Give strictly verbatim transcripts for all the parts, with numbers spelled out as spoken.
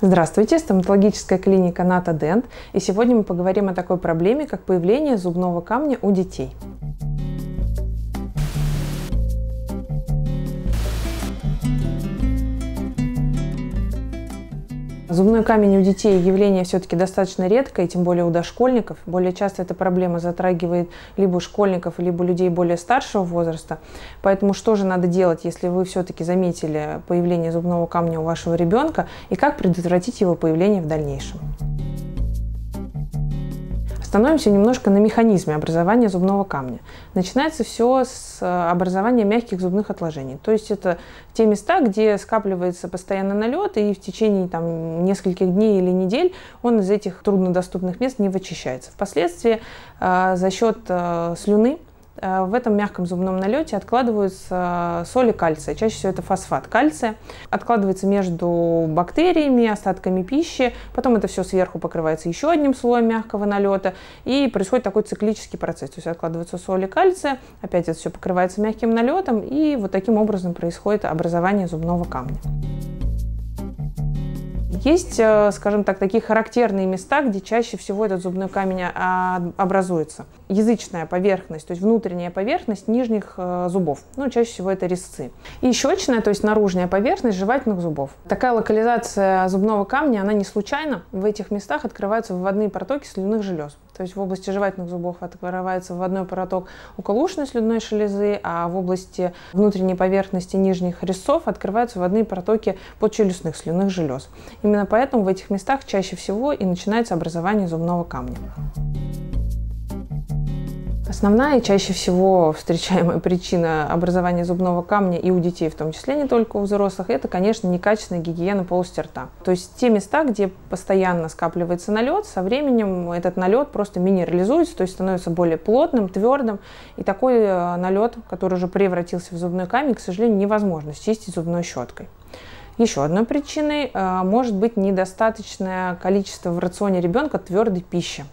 Здравствуйте, стоматологическая клиника Ната Дент, и сегодня мы поговорим о такой проблеме, как появление зубного камня у детей. Зубной камень у детей явление все-таки достаточно редкое, тем более у дошкольников. Более часто эта проблема затрагивает либо школьников, либо людей более старшего возраста. Поэтому что же надо делать, если вы все-таки заметили появление зубного камня у вашего ребенка, и как предотвратить его появление в дальнейшем? Остановимся немножко на механизме образования зубного камня. Начинается все с образования мягких зубных отложений. То есть это те места, где скапливается постоянно налет, и в течение там, нескольких дней или недель он из этих труднодоступных мест не вычищается. Впоследствии э, за счет э, слюны э, в этом мягком зубном налете откладываются соли кальция, чаще всего это фосфат кальция, откладывается между бактериями, остатками пищи, потом это все сверху покрывается еще одним слоем мягкого налета, и происходит такой циклический процесс, то есть откладываются соли кальция, опять это все покрывается мягким налетом, и вот таким образом происходит образование зубного камня. Есть, скажем так, такие характерные места, где чаще всего этот зубной камень образуется. Язычная поверхность, то есть внутренняя поверхность нижних зубов, ну, чаще всего это резцы. И щечная, то есть наружная поверхность жевательных зубов. Такая локализация зубного камня, она не случайна. В этих местах открываются выводные протоки слюнных желез. То есть в области жевательных зубов открывается выводной проток околушной слюдной железы, а в области внутренней поверхности нижних резцов открываются выводные протоки подчелюстных слюдных желез. Именно поэтому в этих местах чаще всего и начинается образование зубного камня. Основная и чаще всего встречаемая причина образования зубного камня и у детей, в том числе не только у взрослых, это, конечно, некачественная гигиена полости рта. То есть те места, где постоянно скапливается налет, со временем этот налет просто минерализуется, то есть становится более плотным, твердым. И такой налет, который уже превратился в зубной камень, к сожалению, невозможно счистить зубной щеткой. Еще одной причиной может быть недостаточное количество в рационе ребенка твердой пищи.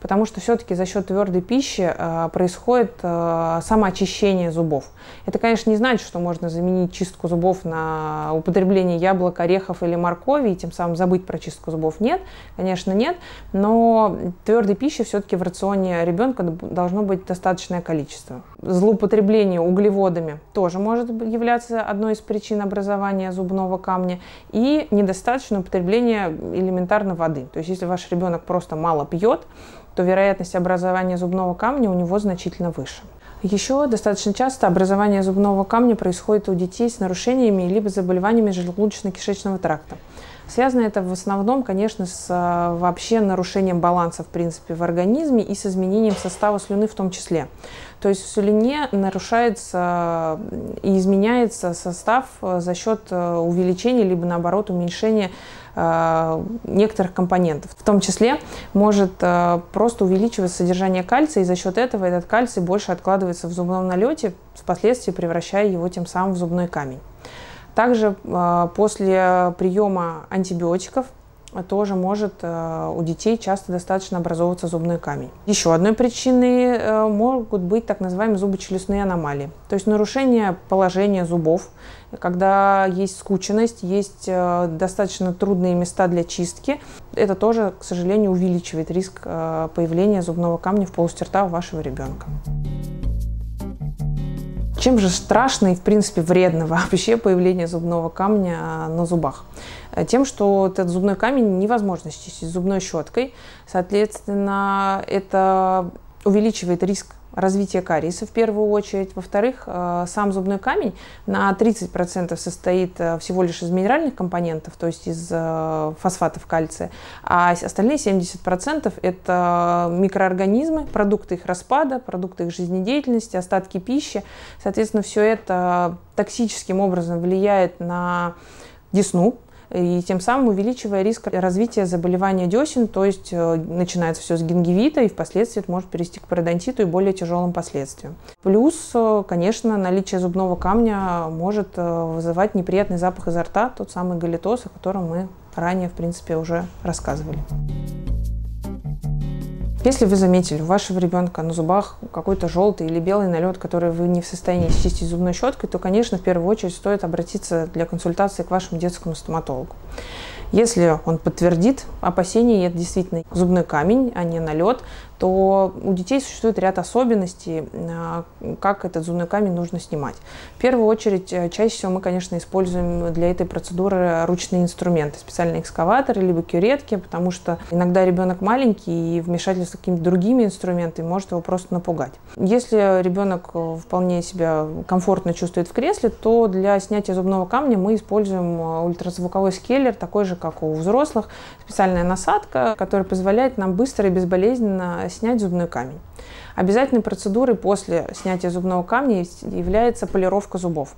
Потому что все-таки за счет твердой пищи происходит самоочищение зубов. Это, конечно, не значит, что можно заменить чистку зубов на употребление яблок, орехов или моркови, и тем самым забыть про чистку зубов. Нет, конечно, нет, но твердой пищи все-таки в рационе ребенка должно быть достаточное количество. Злоупотребление углеводами тоже может являться одной из причин образования зубного камня, и недостаточное употребление элементарно воды. То есть если ваш ребенок просто мало пьет, то вероятность образования зубного камня у него значительно выше. Еще достаточно часто образование зубного камня происходит у детей с нарушениями либо заболеваниями желудочно-кишечного тракта. Связано это в основном, конечно, с вообще нарушением баланса, в принципе, в организме и с изменением состава слюны в том числе. То есть в слюне нарушается и изменяется состав за счет увеличения, либо наоборот уменьшения некоторых компонентов. В том числе может просто увеличиваться содержание кальция, и за счет этого этот кальций больше откладывается в зубном налете, впоследствии превращая его тем самым в зубной камень. Также после приема антибиотиков тоже может у детей часто достаточно образовываться зубной камень. Еще одной причиной могут быть так называемые зубочелюстные аномалии. То есть нарушение положения зубов, когда есть скученность, есть достаточно трудные места для чистки. Это тоже, к сожалению, увеличивает риск появления зубного камня в полости рта у вашего ребенка. Чем же страшно и, в принципе, вредно вообще появление зубного камня на зубах? Тем, что этот зубной камень невозможно счистить зубной щеткой. Соответственно, это увеличивает риск развития кариеса в первую очередь. Во-вторых, сам зубной камень на тридцать процентов состоит всего лишь из минеральных компонентов, то есть из фосфатов кальция, а остальные семьдесят процентов это микроорганизмы, продукты их распада, продукты их жизнедеятельности, остатки пищи. Соответственно, все это токсическим образом влияет на десну, и тем самым увеличивая риск развития заболевания десен, то есть начинается все с гингивита, и впоследствии это может перейти к пародонтиту и более тяжелым последствиям. Плюс, конечно, наличие зубного камня может вызывать неприятный запах изо рта, тот самый галитоз, о котором мы ранее, в принципе, уже рассказывали. Если вы заметили у вашего ребенка на зубах какой-то желтый или белый налет, который вы не в состоянии счистить зубной щеткой, то, конечно, в первую очередь стоит обратиться для консультации к вашему детскому стоматологу. Если он подтвердит опасения, это действительно зубной камень, а не налет, то у детей существует ряд особенностей, как этот зубной камень нужно снимать. В первую очередь, чаще всего мы, конечно, используем для этой процедуры ручные инструменты, специальные экскаваторы, либо кюретки, потому что иногда ребенок маленький, и вмешательство какими-то другими инструментами может его просто напугать. Если ребенок вполне себя комфортно чувствует в кресле, то для снятия зубного камня мы используем ультразвуковой скеллер, такой же, как у взрослых, специальная насадка, которая позволяет нам быстро и безболезненно снять зубной камень. Обязательной процедурой после снятия зубного камня является полировка зубов,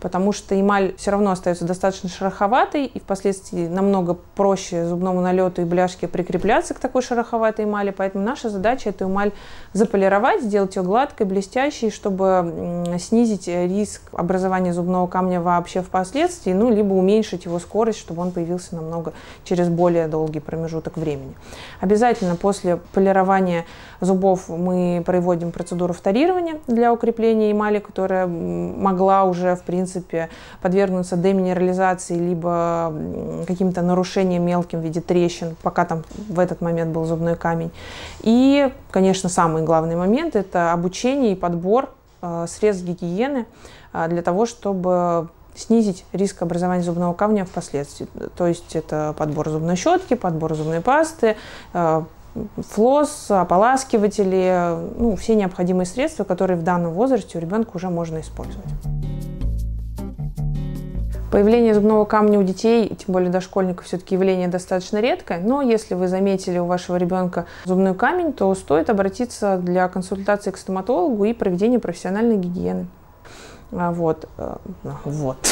потому что эмаль все равно остается достаточно шероховатой, и впоследствии намного проще зубному налету и бляшке прикрепляться к такой шероховатой эмали, поэтому наша задача эту эмаль заполировать, сделать ее гладкой, блестящей, чтобы снизить риск образования зубного камня вообще впоследствии, ну, либо уменьшить его скорость, чтобы он появился намного через более долгий промежуток времени. Обязательно после полирования зубов мы проводим процедуру вторирования для укрепления эмали, которая могла уже, в принципе, подвергнуться деминерализации либо каким-то нарушениям мелким в виде трещин, пока там в этот момент был зубной камень. И, конечно, самый главный момент – это обучение и подбор средств гигиены для того, чтобы снизить риск образования зубного камня впоследствии. То есть это подбор зубной щетки, подбор зубной пасты, флосс, ополаскиватели, ну, все необходимые средства, которые в данном возрасте у ребенка уже можно использовать. Появление зубного камня у детей, тем более дошкольников, все-таки явление достаточно редкое, но если вы заметили у вашего ребенка зубной камень, то стоит обратиться для консультации к стоматологу и проведения профессиональной гигиены. Вот. Вот.